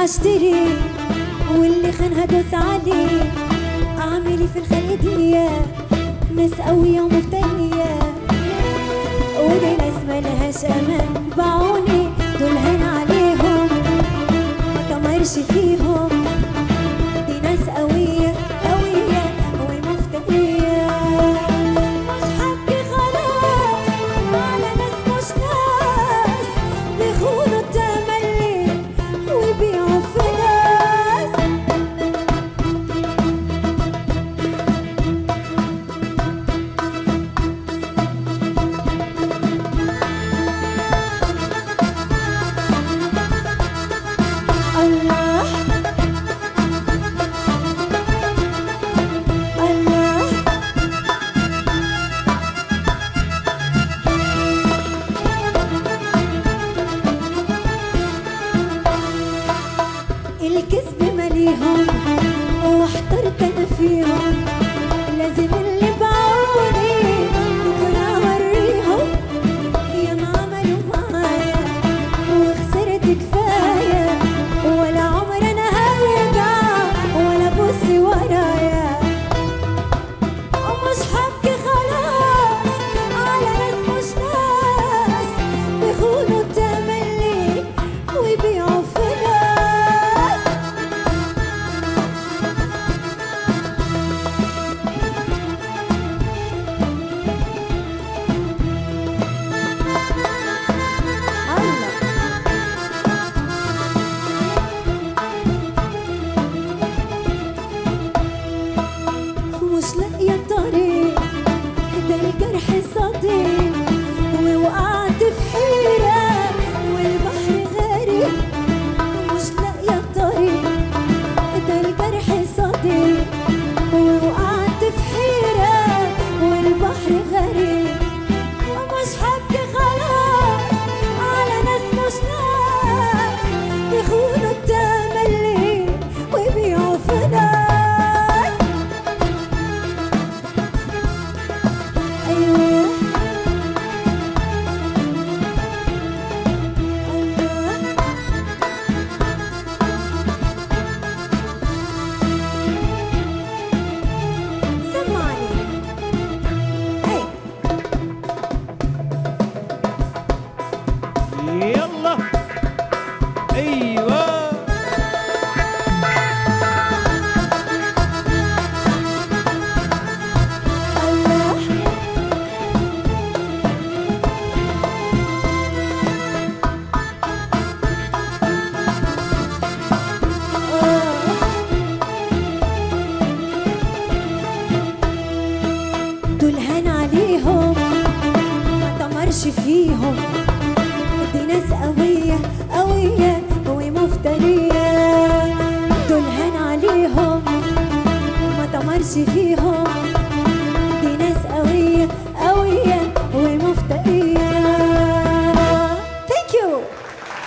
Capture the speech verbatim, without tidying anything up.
حشتري واللي خان هدوس عليه، اعملي في الخلق دي ناس قوية ومفتنية، ودي ناس ملهاش امان باعوني دول هان عليهم متمرش فيهم، دي ناس قوية قوية ومفتنية. مش حد خلاص على ناس مش ناس بيخونوا التملي وبيبيعوا في ناس. الله الكذب مليهم واحترت انا فيهم، لازم اللي بعوني بكره اوريهم ياما عملوا معايا وخسرت كفايه، ولا عمر انا هرجع ولا ابص ورايا. ومش حبكي خلاص على ناس مش ناس بيخونوا التملي ويبيعوا في ناس. ومش لاقية الطريق ده الجرح صديق، ووقعت في حيرة والبحر غريب. ومش لاقية الطريق ده الجرح صديق، ووقعت في حيرة والبحر غريب. ومش حبكي خلاص على ناس مش ناس بيخونوا التملي ويبيعوا في ناس. أيوه الله سمعني. أي يلا ايوه الله دول هان عليهم متمرش فيهم، دي ناس قوية قوية ومفترية. دول هان عليهم متمرش فيهم.